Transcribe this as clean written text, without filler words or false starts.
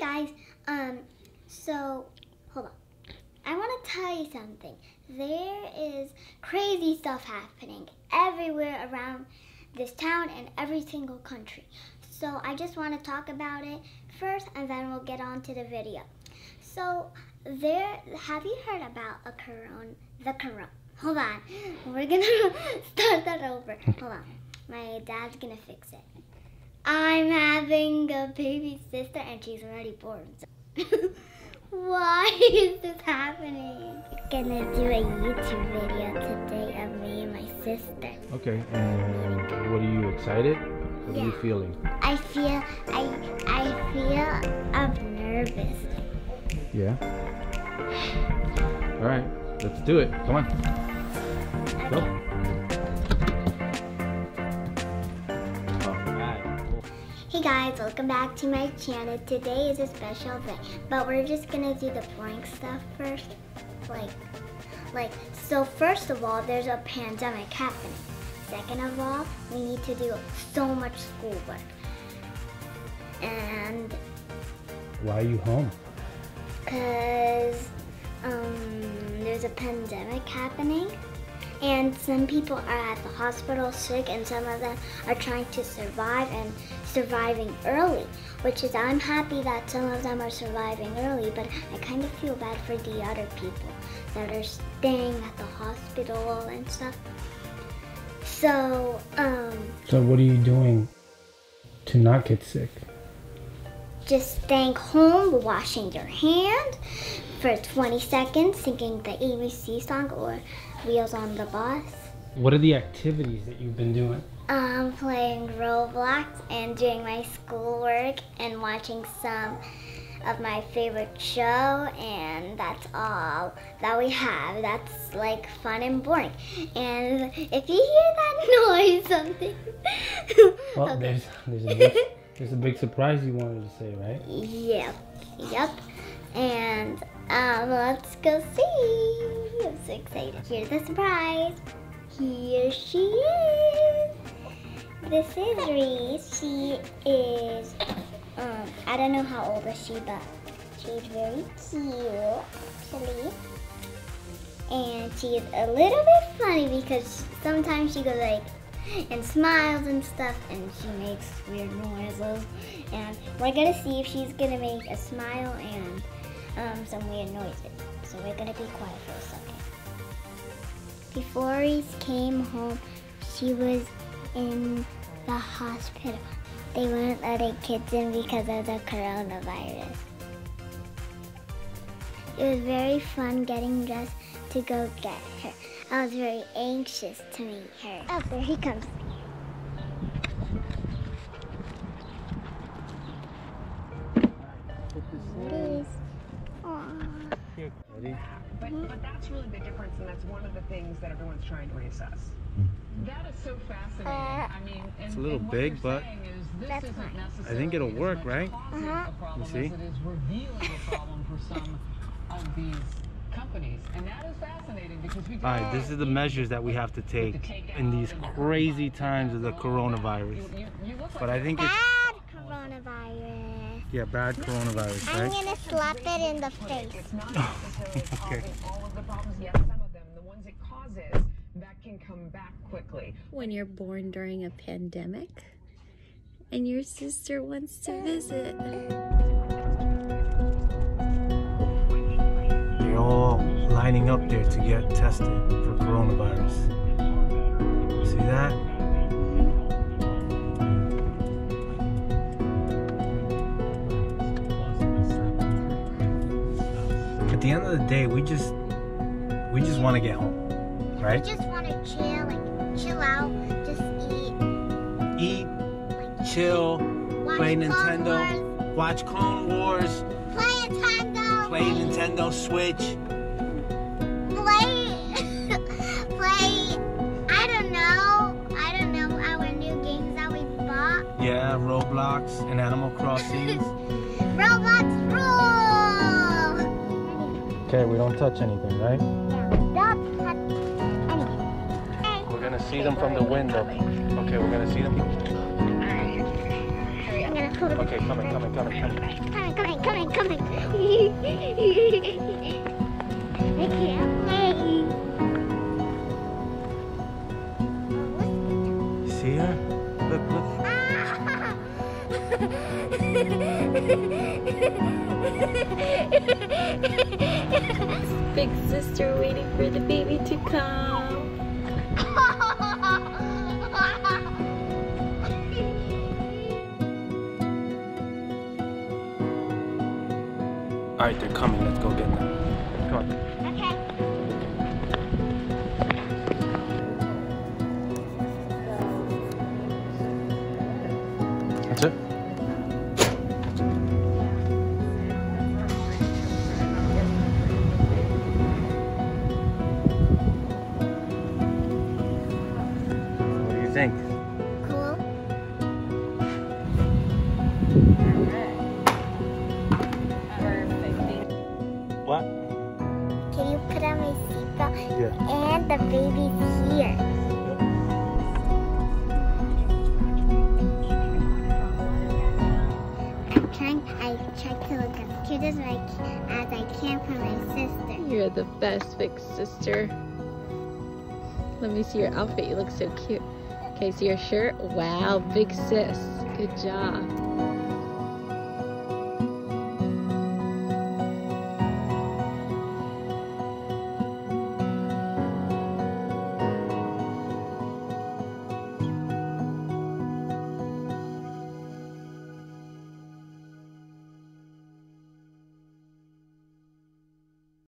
Hey guys, so hold on. I want to tell you something. There is crazy stuff happening everywhere around this town and every single country. So I just want to talk about it first and then we'll get on to the video. So have you heard about the corona? We're going to start that over. Hold on. My dad's going to fix it. I'm having a baby sister and she's already born. So why is this happening? I'm gonna do a YouTube video today of me and my sister. Okay, and what are you excited? What are you feeling? I feel nervous. Yeah? All right, let's do it. Come on. Okay. Go. Hey guys, welcome back to my channel. Today is a special day, but we're just gonna do the prank stuff first. So first of all, there's a pandemic happening. Second of all, we need to do so much schoolwork. And why are you home? Cause there's a pandemic happening. And some people are at the hospital sick and some of them are trying to survive and surviving early, which is, I'm happy that some of them are surviving early, but I kind of feel bad for the other people that are staying at the hospital and stuff. So, so what are you doing to not get sick? Just staying home, washing your hand for 20 seconds, singing the ABC song or Wheels on the Bus. What are the activities that you've been doing? Playing Roblox and doing my schoolwork and watching some of my favorite show, and that's all that we have. That's like fun and boring. And if you hear that noise, something. Well, okay. There's a big surprise you wanted to say, right? Yep. Yep. And let's go see. I'm so excited. Here's the surprise. Here she is. This is Reese. She is, I don't know how old is she, but she's very cute, actually. And she is a little bit funny because sometimes she goes like, and smiles and stuff, and she makes weird noises. And we're gonna see if she's gonna make a smile and some weird noises. So we're gonna be quiet for a second. Before Reese came home, she was in the hospital. They weren't letting kids in because of the coronavirus. It was very fun getting dressed to go get her. I was very anxious to meet her. Oh, there he comes. There it is. Aww. Here, ready? But that's really the difference, and that's one of the things that everyone's trying to reassess. That is so fascinating. I mean, and, it's a little big, but this isn't necessarily, I think it'll work, right? You see? It is revealing a problem for some of these companies, and that is fascinating because we all right, this is the measures that we have to take in these crazy times of the coronavirus. But I think it's bad coronavirus. Yeah, bad coronavirus, right? I'm gonna slap it in the face. Okay. All of the problems, yes, some of them, the ones it causes that can come back quickly. When you're born during a pandemic and your sister wants to visit. All lining up there to get tested for coronavirus. See that? At the end of the day, we just want to get home, right? We just want to chill, like chill out, just eat, like, chill, play Nintendo, watch Clone Wars, play Nintendo Switch. I don't know our new games that we bought. Yeah, Roblox and Animal Crossing. Roblox rule! Okay, we don't touch anything, right? Yeah, we don't touch anything. Okay. We're gonna see them from the window. Okay, we're gonna see them. Alright, hurry up. Okay, coming. I can't wait. You see her? Look. Big sister waiting for the baby to come. All right, they're coming. Let's go get them. Come on. Okay. That's it. What do you think? Cool. What? Can you put on my seatbelt? Yeah. And the baby's here. Yeah. I try to look as cute as I can for my sister. You're the best, big sister. Let me see your outfit. You look so cute. Okay, so your shirt. Wow, big sis. Good job.